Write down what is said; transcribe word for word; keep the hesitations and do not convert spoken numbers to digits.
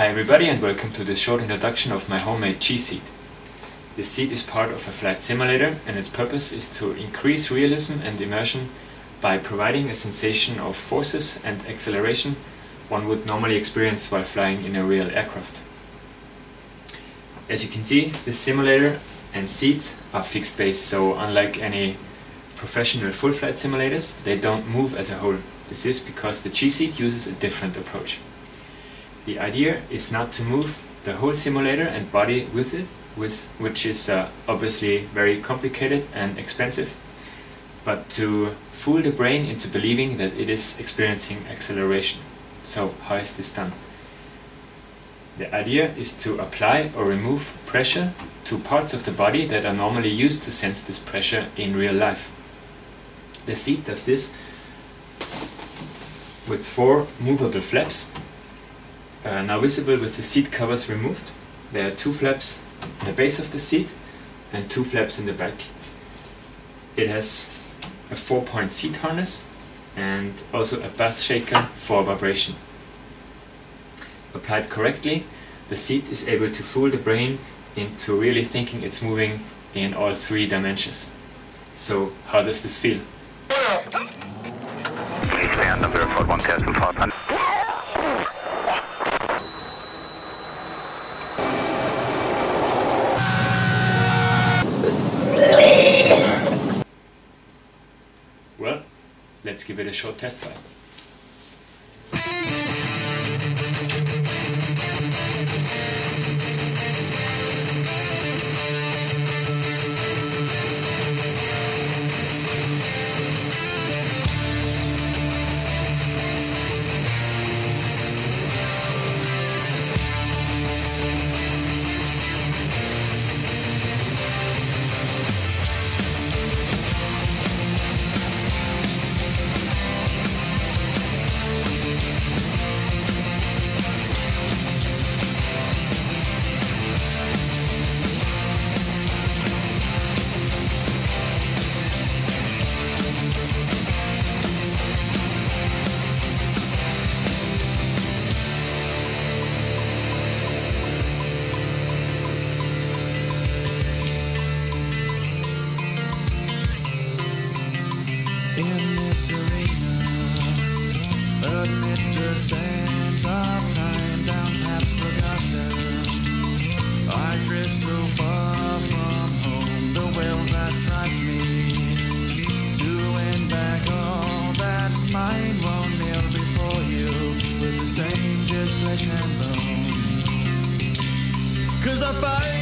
Hi everybody and welcome to this short introduction of my homemade G-Seat. This seat is part of a flight simulator and its purpose is to increase realism and immersion by providing a sensation of forces and acceleration one would normally experience while flying in a real aircraft. As you can see, this simulator and seat are fixed base, so unlike any professional full flight simulators, they don't move as a whole. This is because the G-Seat uses a different approach. The idea is not to move the whole simulator and body with it, with, which is uh, obviously very complicated and expensive, but to fool the brain into believing that it is experiencing acceleration. So how is this done? The idea is to apply or remove pressure to parts of the body that are normally used to sense this pressure in real life. The seat does this with four movable flaps. Uh, now visible with the seat covers removed. There are two flaps in the base of the seat and two flaps in the back. It has a four-point seat harness and also a bass shaker for vibration. Applied correctly, the seat is able to fool the brain into really thinking it's moving in all three dimensions. So how does this feel? Well, let's give it a short test flight. In this arena, amidst the sands of time, down paths forgotten, I drift so far from home, the will that drives me to win back all that's mine won't kneel before you with the same just flesh and bone. Cause I fight.